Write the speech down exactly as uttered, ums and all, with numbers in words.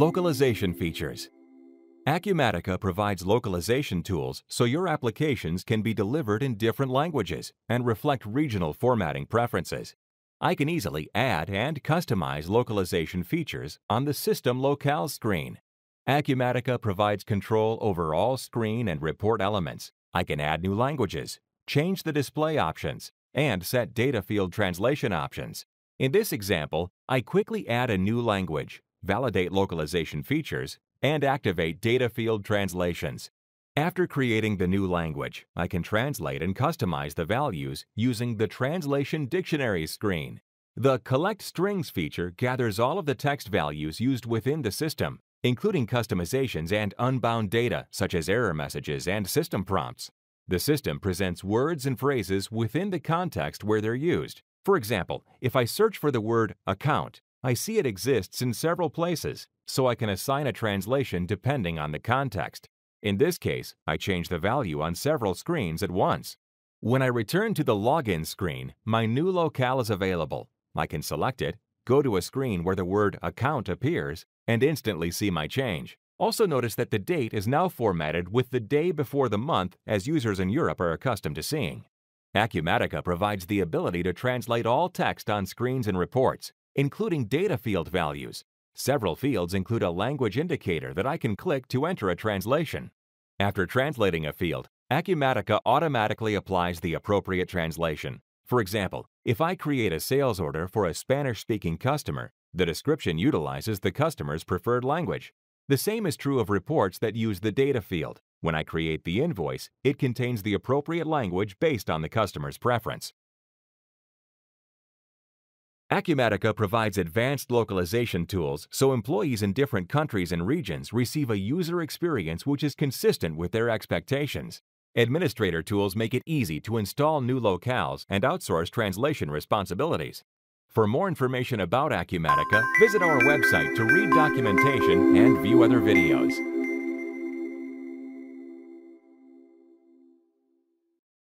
Localization features. Acumatica provides localization tools so your applications can be delivered in different languages and reflect regional formatting preferences. I can easily add and customize localization features on the System Locale screen. Acumatica provides control over all screen and report elements. I can add new languages, change the display options, and set data field translation options. In this example, I quickly add a new language, validate localization features, and activate data field translations. After creating the new language, I can translate and customize the values using the Translation Dictionary screen. The Collect Strings feature gathers all of the text values used within the system, including customizations and unbound data such as error messages and system prompts. The system presents words and phrases within the context where they're used. For example, if I search for the word account, I see it exists in several places, so I can assign a translation depending on the context. In this case, I change the value on several screens at once. When I return to the login screen, my new locale is available. I can select it, go to a screen where the word account appears, and instantly see my change. Also notice that the date is now formatted with the day before the month, as users in Europe are accustomed to seeing. Acumatica provides the ability to translate all text on screens and reports, including data field values. Several fields include a language indicator that I can click to enter a translation. After translating a field, Acumatica automatically applies the appropriate translation. For example, if I create a sales order for a Spanish-speaking customer, the description utilizes the customer's preferred language. The same is true of reports that use the data field. When I create the invoice, it contains the appropriate language based on the customer's preference. Acumatica provides advanced localization tools so employees in different countries and regions receive a user experience which is consistent with their expectations. Administrator tools make it easy to install new locales and outsource translation responsibilities. For more information about Acumatica, visit our website to read documentation and view other videos.